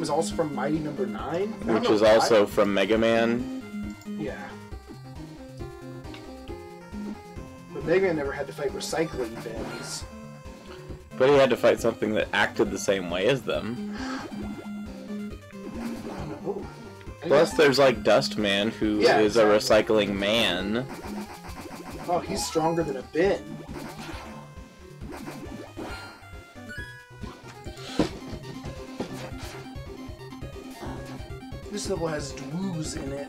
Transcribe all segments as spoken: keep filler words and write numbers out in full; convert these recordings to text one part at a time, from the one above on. theme is also from Mighty Number nine. Which is why. Also from Mega Man. Yeah. But Mega Man never had to fight recycling bins. But he had to fight something that acted the same way as them. Oh. Plus there's like Dust Man, who yeah, is exactly. a recycling man. Oh, he's stronger than a bin. This level has dwoos in it.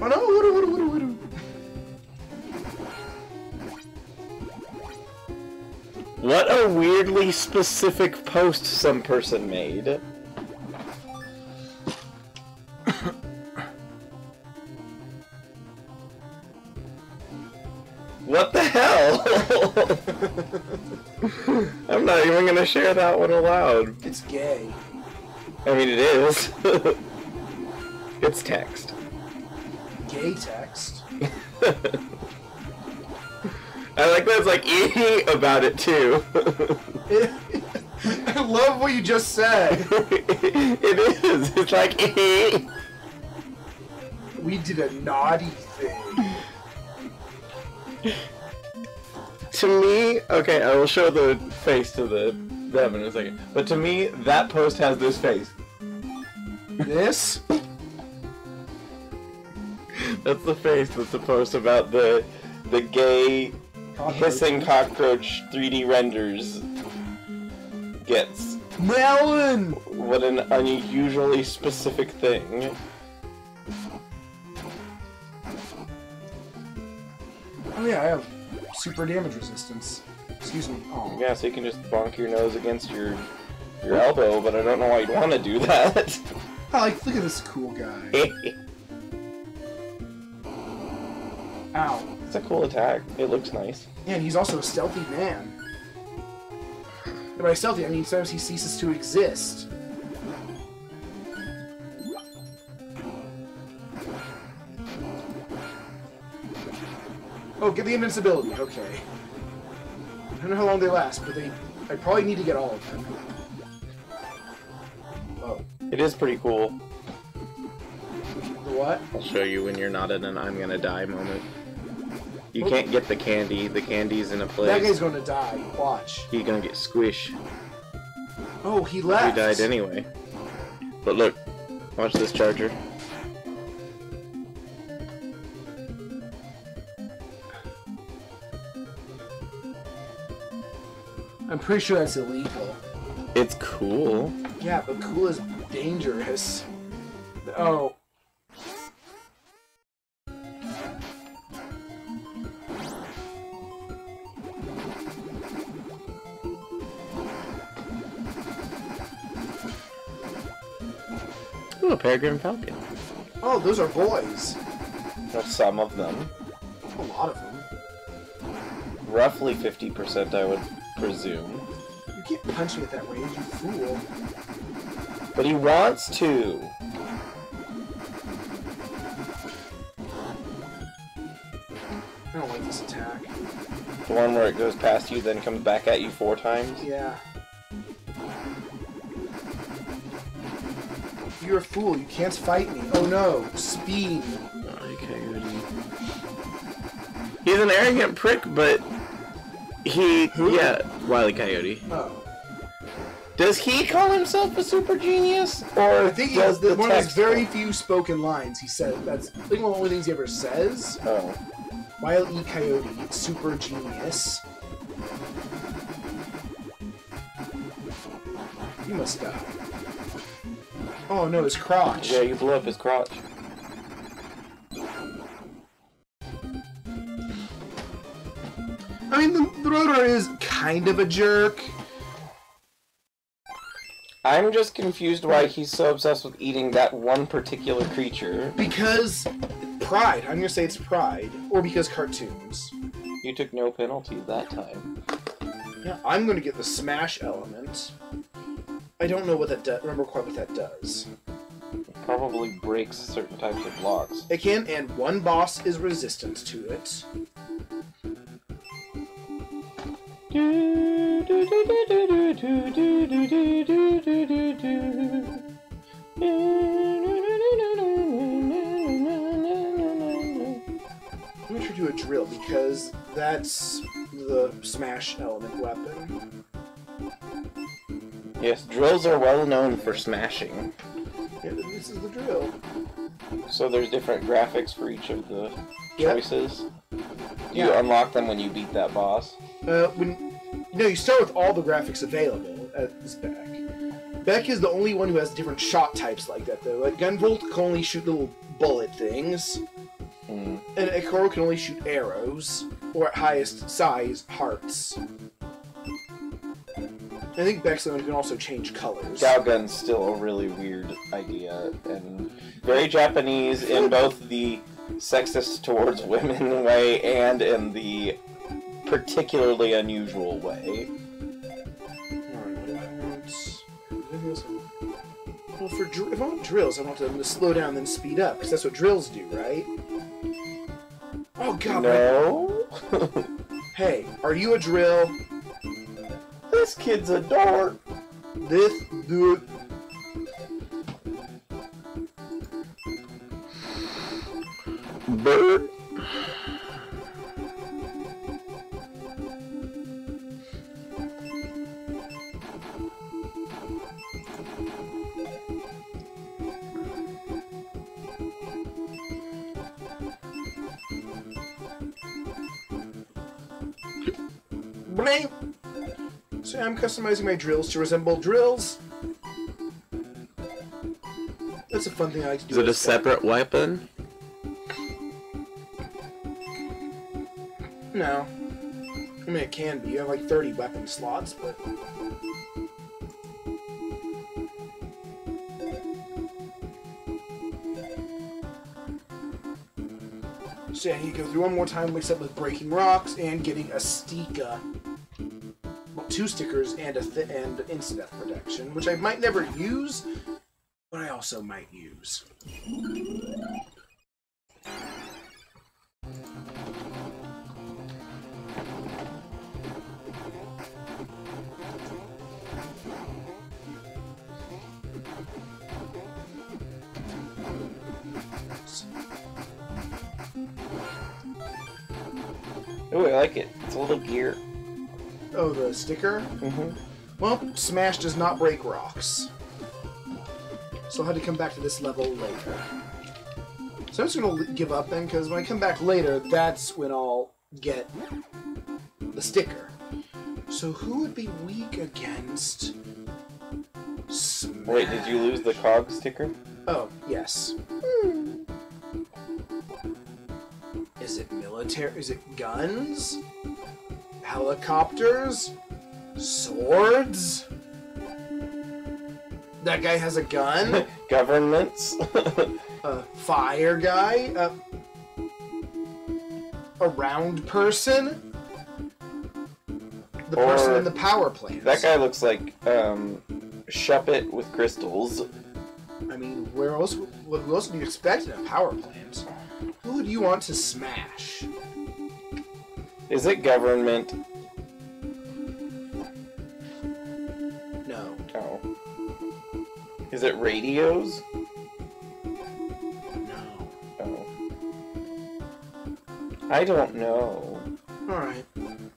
Oh no! What do, what do, what do, what do? What a weirdly specific post some person made. What the hell? I'm not even gonna share that one aloud. It's gay. I mean, it is. It's text. Gay text? I like that it's like, ee about it too. I love what you just said. It is. It's like, ee. We did a naughty thing. To me, okay, I will show the face to the them in a second. But to me, that post has this face. This? That's the face that's the post about the the gay cockroach. Hissing cockroach three D renders gets. Melon! What an unusually specific thing. Oh yeah, I have super damage resistance. Excuse me. Oh. Yeah, so you can just bonk your nose against your your elbow, but I don't know why you'd want to do that. I like, look at this cool guy. Ow. It's a cool attack. It looks nice. Yeah, and he's also a stealthy man. And by stealthy, I mean sometimes he ceases to exist. Oh, get the invincibility. Okay. I don't know how long they last, but they... I probably need to get all of them. Whoa. It is pretty cool. The what? I'll show you when you're not in an I'm gonna die moment. You oh. can't get the candy. The candy's in a place. That guy's gonna die. Watch. He's gonna get squish. Oh, he left. He died anyway. But look. Watch this charger. I'm pretty sure that's illegal. It's cool. Yeah, but cool is dangerous. Oh. Ooh, a peregrine falcon. Oh, those are boys. That's some of them. A lot of them. Roughly fifty percent, I would presume. You can't punch me at that range, you fool. But he wants to. I don't like this attack. The one where it goes past you, then comes back at you four times? Yeah. You're a fool. You can't fight me. Oh no. Speed. Okay. He's an arrogant prick, but... He, Who? yeah, Wile E. Coyote. Oh. Does he call himself a super genius? Or I think he has the one of his very few spoken lines. He said that's I think one of the only things he ever says. Oh. Wile E. Coyote, super genius. You must die. Oh no, his crotch. Yeah, you blew up his crotch. I mean, the, the rotor is kind of a jerk. I'm just confused why he's so obsessed with eating that one particular creature. Because pride. I'm going to say it's pride. Or because cartoons. You took no penalty that time. Yeah, I'm going to get the smash element. I don't know what that does. Remember quite what that does. It probably breaks certain types of blocks. It can, and one boss is resistant to it. I'm going to do a drill because that's the smash element weapon. Yes, drills are well known for smashing. Yeah, this is the drill. So there's different graphics for each of the choices. Yep. You yeah. unlock them when you beat that boss. Uh, when no, you start with all the graphics available at this Beck. Beck is the only one who has different shot types like that, though. Like Gunvolt can only shoot little bullet things, mm. and Ekoro can only shoot arrows, or at highest size, hearts. I think Beck's the one who can also change colors. Gowgun's still a really weird idea, and very Japanese in both the sexist towards women way and in the particularly unusual way. Well, for dr if I want drills, I want them to slow down and then speed up, because that's what drills do, right? Oh, God. No. Hey, are you a drill? This kid's a dork. This dude. Bird. So I'm customizing my drills to resemble drills. That's a fun thing I like to do. Is it a separate weapon? No. I mean, it can be. You have like thirty weapon slots, but... So yeah, you go through one more time, mix up with breaking rocks and getting a stika. Well, two stickers and a th and instant death protection, which I might never use, but I also might use. Ooh, I like it. It's a little gear. Oh, the sticker? Mm-hmm. Well, Smash does not break rocks. So I'll have to come back to this level later. So I'm just going to give up then, because when I come back later, that's when I'll get the sticker. So who would be weak against Smash? Wait, did you lose the cog sticker? Oh, yes. Hmm. Is it military? Is it guns? Helicopters? Swords? That guy has a gun? Governments? A fire guy? A, a round person? The or person in the power plant. That guy looks like um, Shuppet with crystals. I mean, where else, what else do you expect in a power plant? Who would you want to smash? Is it government? No. Oh. Is it radios? No. Oh. I don't know. Alright. In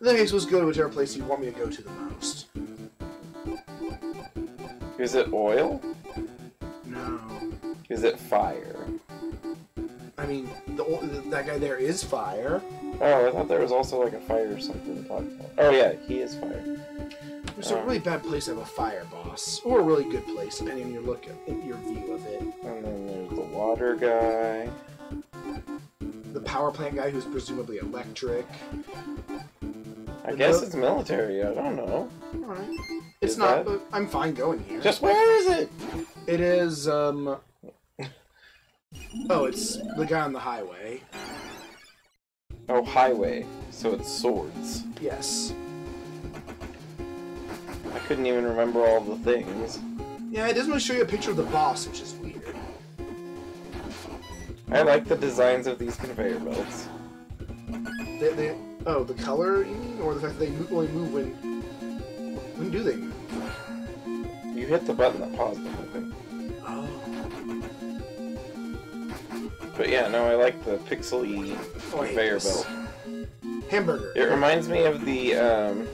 that case, let's go to whichever place you want me to go to the most. Is it oil? No. Is it fire? I mean, the, that guy there is fire. Oh, I thought there was also like a fire or something to talk about. Oh yeah, he is fire. It's um, a really bad place to have a fire boss, or a really good place, depending on your look at your view of it. And then there's the water guy, the power plant guy, who's presumably electric. I and guess the... it's military. I don't know. All right, it's is not. That... But I'm fine going here. Just where is it? It is. Um... Oh, it's the guy on the highway. Oh, highway. So it's swords. Yes. I couldn't even remember all the things. Yeah, it doesn't really show you a picture of the boss, which is weird. I like the designs of these conveyor belts. They, they, oh, the color, you mean? Or the fact that they only move when When do they move? You hit the button that paused them, I think. Oh. But yeah, no, I like the pixely conveyor belt. Hamburger. It reminds me of the, um...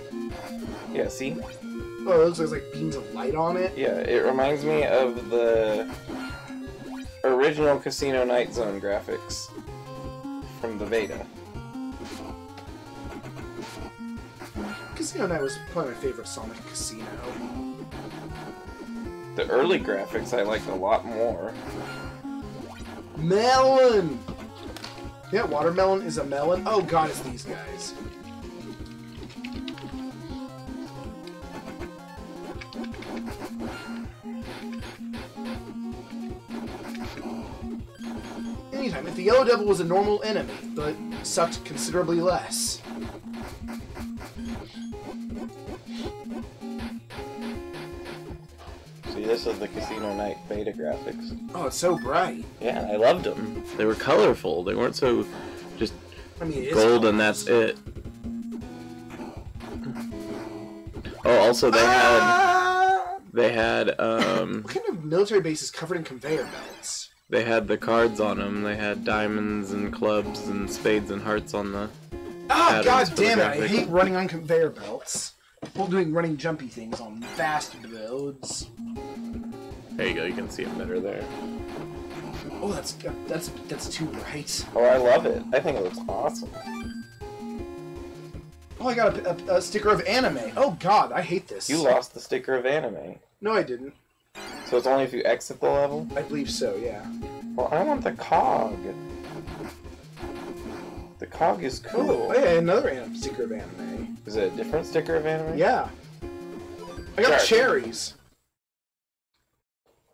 yeah, see? Oh, those there's like beams of light on it? Yeah, it reminds me of the original Casino Night Zone graphics from the Veda. Casino Night was probably my favorite Sonic Casino. The early graphics I liked a lot more. Melon! Yeah, watermelon is a melon. Oh god, it's these guys. Anytime, if the Yellow Devil was a normal enemy, but sucked considerably less. This is the Casino Night beta graphics. Oh, it's so bright. Yeah, I loved them. They were colorful. They weren't so just I mean, gold and that's it. Oh, also they ah! had they had um. What kind of military base is covered in conveyor belts? They had the cards on them. They had diamonds and clubs and spades and hearts on the. Oh god damn it! I hate running on conveyor belts. While doing running jumpy things on fast roads. There you go. You can see it better there. Oh, that's that's that's too bright. Oh, I love it. I think it looks awesome. Oh, I got a, a, a sticker of anime. Oh God, I hate this. You lost the sticker of anime. No, I didn't. So it's only if you exit the level? I believe so. Yeah. Well, I want the cog. The cog is cool. Oh, yeah, another anime, sticker of anime. Is it a different sticker of anime? Yeah. I got Sorry. cherries.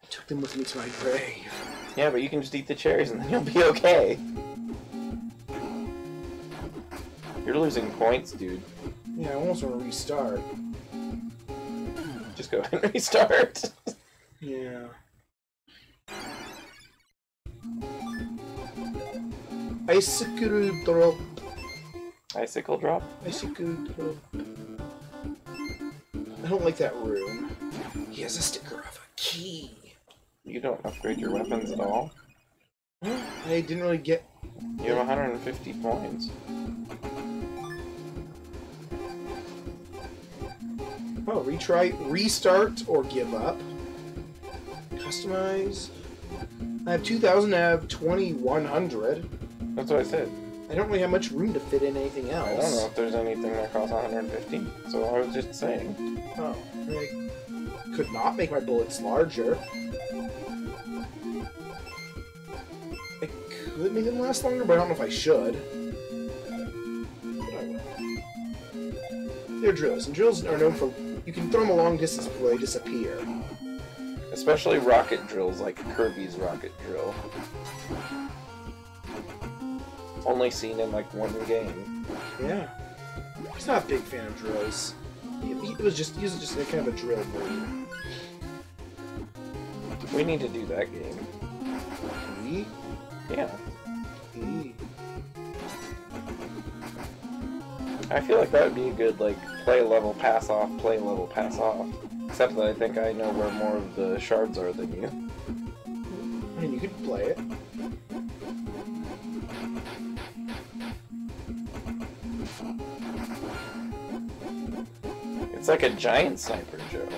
I took them with me to my grave. Yeah, but you can just eat the cherries and then you'll be okay. You're losing points, dude. Yeah, I almost want to restart. Just go ahead and restart. Yeah. Icicle drop. Icicle drop? Icicle drop. I don't like that room. He has a sticker of a key. You don't upgrade your weapons at all? I didn't really get... You have one hundred fifty points. Oh, retry, restart, or give up. Customize. I have two thousand, I have twenty-one hundred. That's what I said. I don't really have much room to fit in anything else. I don't know if there's anything that costs one hundred fifty, so I was just saying. Oh, I could not make my bullets larger. I could make them last longer, but I don't know if I should. But I will. They're drills, and drills are known for... You can throw them a long distance before they disappear. Especially rocket drills, like Kirby's rocket drill. Only seen in like one game. Yeah, he's not a big fan of drills. It was just, he was just kind of a drill boy. We need to do that game. Me? Yeah. Me. I feel like that would be a good like play level pass off, play level pass off. Except that I think I know where more of the shards are than you. I mean, you could play it. It's like a giant sniper, Joe.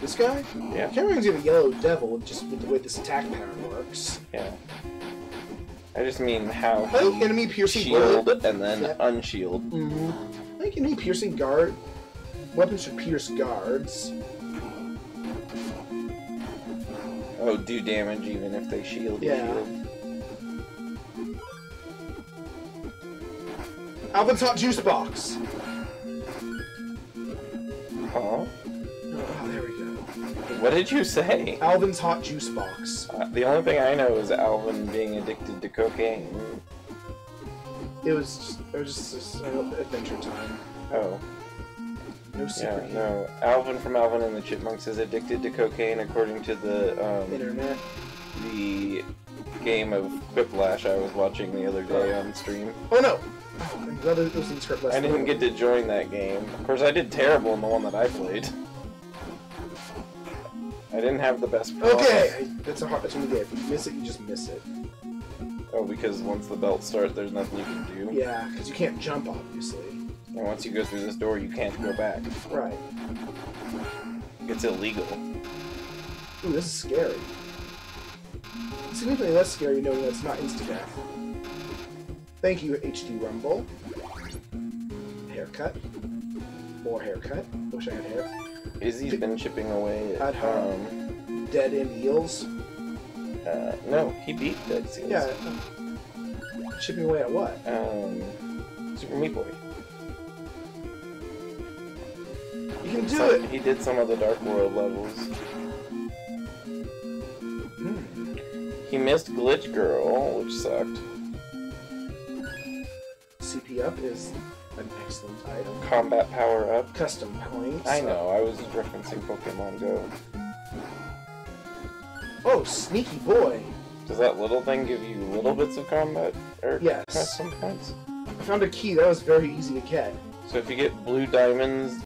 This guy? Yeah. Kind of reminds me of a Yellow Devil, just with the way this attack pattern works. Yeah. I just mean how I think enemy piercing shield bullet. and then yeah. unshield. Mm-hmm. I think enemy piercing guard weapons should pierce guards. Oh, do damage even if they shield. Yeah. Shield. Alvin's hot juice box. Oh. Oh, there we go. What did you say? Alvin's hot juice box. Uh, the only thing I know is Alvin being addicted to cocaine. It was just, it was just, just uh, Adventure Time. Oh. No secret. Yeah, no. Alvin from Alvin and the Chipmunks is addicted to cocaine, according to the um, internet. The game of Quiplash I was watching the other day on stream. Oh no. happened. That was in the script last I didn't time. Get to join that game. Of course, I did terrible in the one that I played. I didn't have the best belt. Okay! It's a hard it's a new game. If you miss it, you just miss it. Oh, because once the belt starts, there's nothing you can do? Yeah, because you can't jump, obviously. And once you go through this door, you can't go back. Right. It's illegal. Ooh, this is scary. It's significantly less scary knowing that it's not insta-death. Thank you, H D Rumble. Haircut. More haircut. Wish I had hair. Izzy's been chipping away at, at home. Um, Dead End Eels? Uh, no, he beat Dead Seals. Yeah. Chipping away at what? Um, Super Meat Boy. You can do some, it! He did some of the Dark World levels. Mm. He missed Glitch Girl, which sucked. C P up is... an excellent item. Combat power up. Custom points. I know, I was referencing Pokemon Go. Oh, sneaky boy! Does that little thing give you little bits of combat? Or yes. Custom points? I found a key that was very easy to get. So if you get blue diamonds,